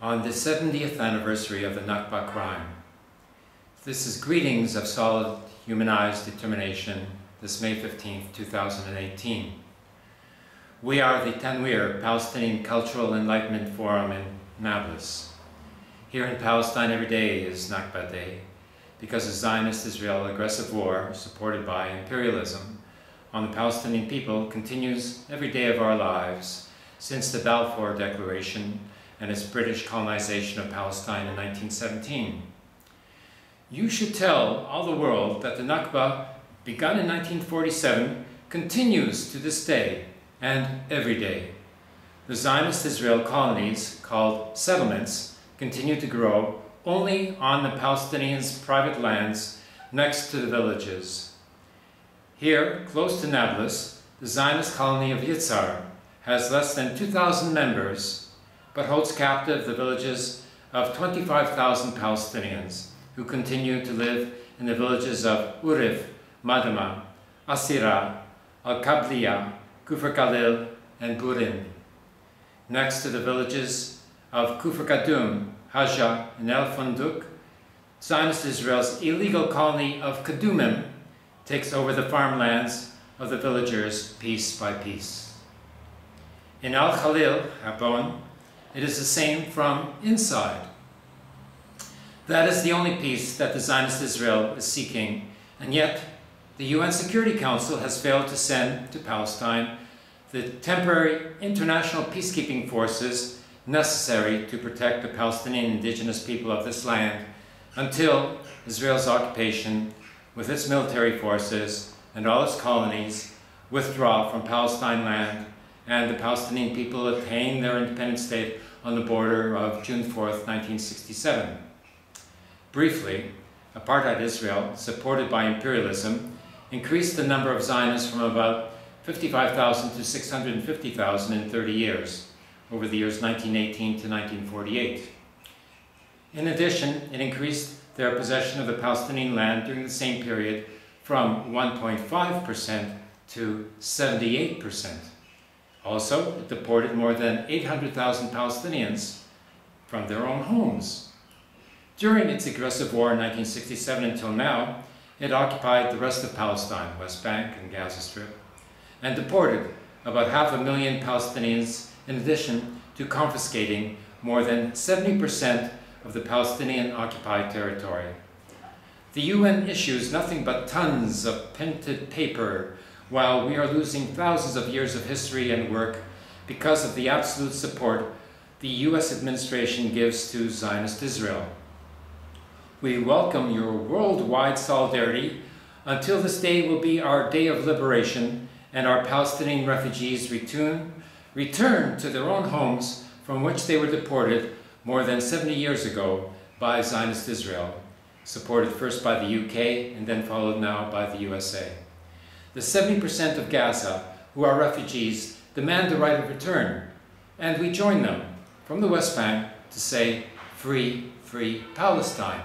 on the 70th anniversary of the Nakba crime. This is Greetings of Solid Humanized Determination, this May 15, 2018. We are the Tanweer Palestinian Cultural Enlightenment Forum in Nablus. Here in Palestine, every day is Nakba Day, because of Zionist Israel's aggressive war, supported by imperialism, on the Palestinian people continues every day of our lives since the Balfour Declaration and its British colonization of Palestine in 1917. You should tell all the world that the Nakba, begun in 1947, continues to this day and every day. The Zionist Israel colonies, called settlements, continue to grow only on the Palestinians' private lands next to the villages. Here, close to Nablus, the Zionist colony of Yitzhar has less than 2,000 members, but holds captive the villages of 25,000 Palestinians who continue to live in the villages of Urif, Madama, Asira, Al-Kabliyah, Kufar Khalil, and Burin. Next to the villages of Kufar Kadum, Haja, and Al Funduk, Zionist Israel's illegal colony of Kadumim takes over the farmlands of the villagers piece by piece. In Al-Khalil, Habon, it is the same from inside. That is the only peace that the Zionist Israel is seeking, and yet the UN Security Council has failed to send to Palestine the temporary international peacekeeping forces necessary to protect the Palestinian indigenous people of this land until Israel's occupation with its military forces and all its colonies withdraw from Palestine land and the Palestinian people attain their independent state on the border of June 4, 1967. Briefly, apartheid Israel, supported by imperialism, increased the number of Zionists from about 55,000 to 650,000 in 30 years, over the years 1918 to 1948. In addition, it increased their possession of the Palestinian land during the same period from 1.5% to 78%. Also, it deported more than 800,000 Palestinians from their own homes. During its aggressive war in 1967 until now, it occupied the rest of Palestine, West Bank and Gaza Strip, and deported about 500,000 Palestinians in addition to confiscating more than 70% of the Palestinian-occupied territory. The UN issues nothing but tons of printed paper while we are losing thousands of years of history and work because of the absolute support the US administration gives to Zionist Israel. We welcome your worldwide solidarity until this day will be our day of liberation and our Palestinian refugees return to their own homes from which they were deported more than 70 years ago by Zionist Israel, supported first by the UK and then followed now by the USA. The 70% of Gaza who are refugees demand the right of return, and we join them from the West Bank to say, free, free Palestine.